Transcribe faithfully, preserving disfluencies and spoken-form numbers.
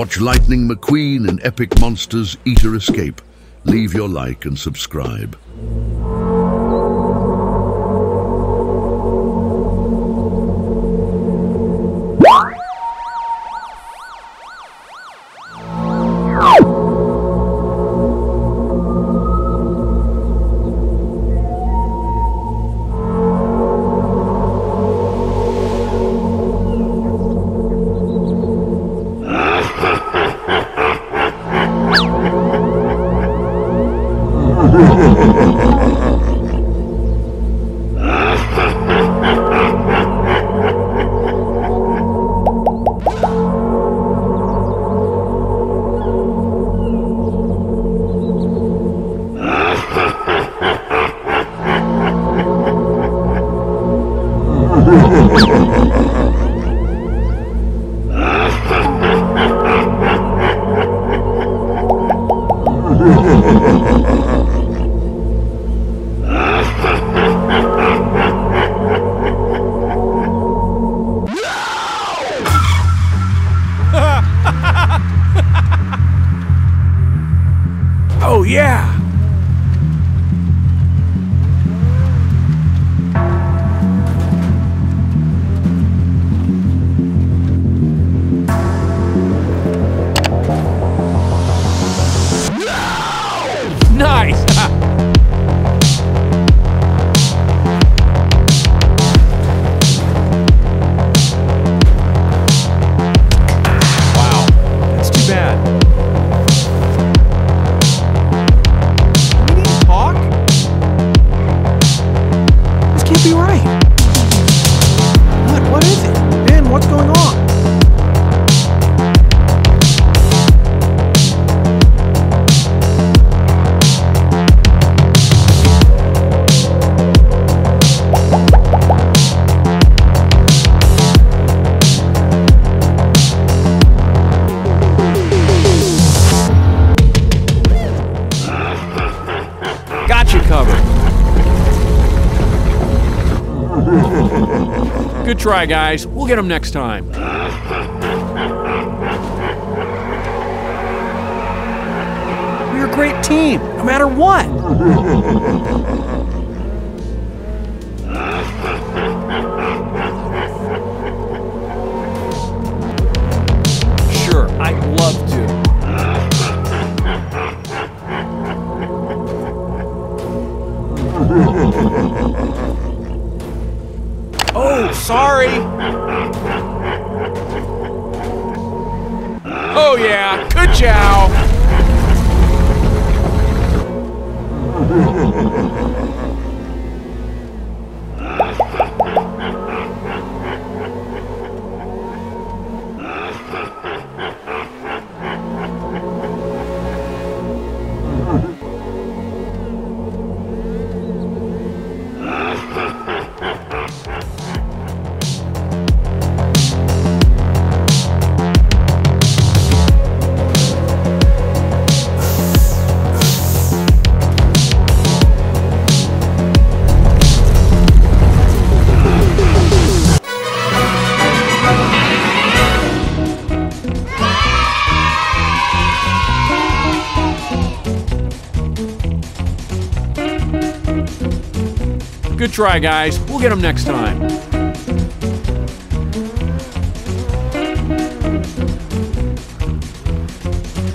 Watch Lightning McQueen and Epic Monsters Eater Escape. Leave your like and subscribe. Oh, yeah! Good try, guys. We'll get them next time. We're a great team, no matter what. Sure, I'd love to. Oh, sorry. Oh, yeah. Good job. Good try, guys. We'll get them next time.